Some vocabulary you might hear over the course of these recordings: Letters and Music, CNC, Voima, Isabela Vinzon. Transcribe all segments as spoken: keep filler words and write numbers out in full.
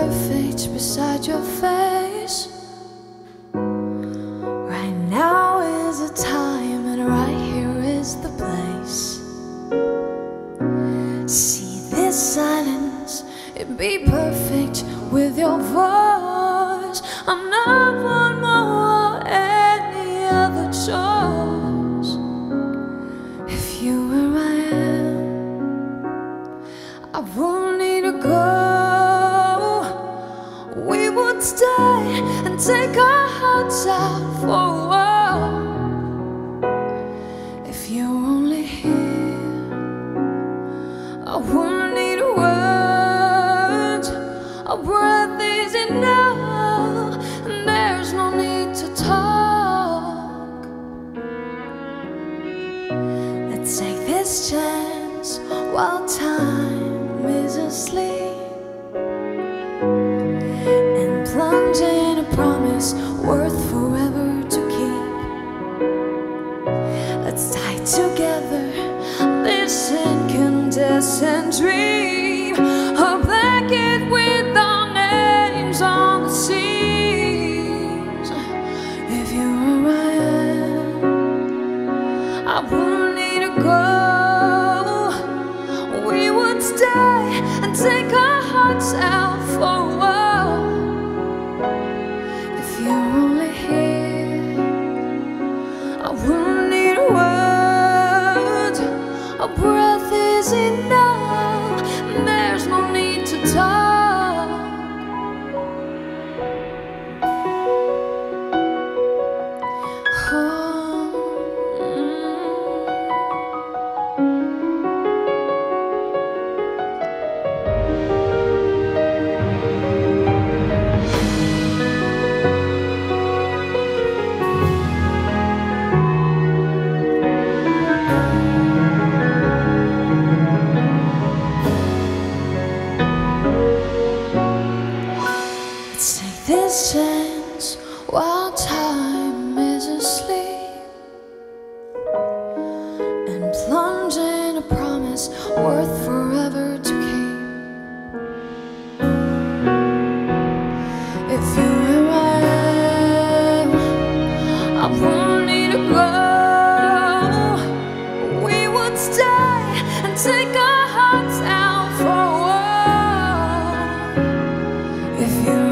perfect beside your face. Right now is the time, and right here is the place. See this silence, it be perfect with your voice. I'm not one more or any other choice. If you were I am, I won't need to go. We would stay and take our hearts out for a while. If you were only here, I won't need a word. A breath is enough, and there's no need to talk. Let's take this chance while time is asleep, and plunge in a promise worth forever to keep. Let's tie together this incandescent dream, a blanket with our names on the seams. If you were my end, I wouldn't need to go. We would stay and take our hearts out for a while. If you're only here, I won't need a word. A breath is enough, and there's no need to talk. This chance while time is asleep, and plunge in a promise worth forever to keep. If you were I am, I won't need to go. We would stay and take our hearts out for a while. If you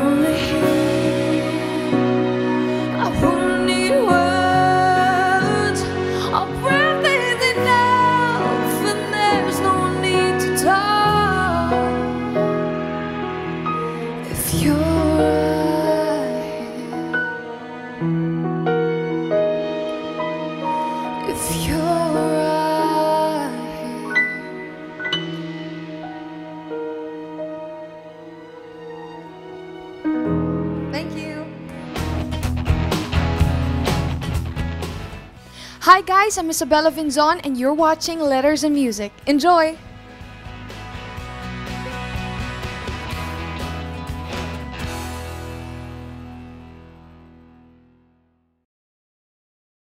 If you're right here. Thank you. Hi guys, I'm Isabela Vinzon and you're watching Letters and Music. Enjoy!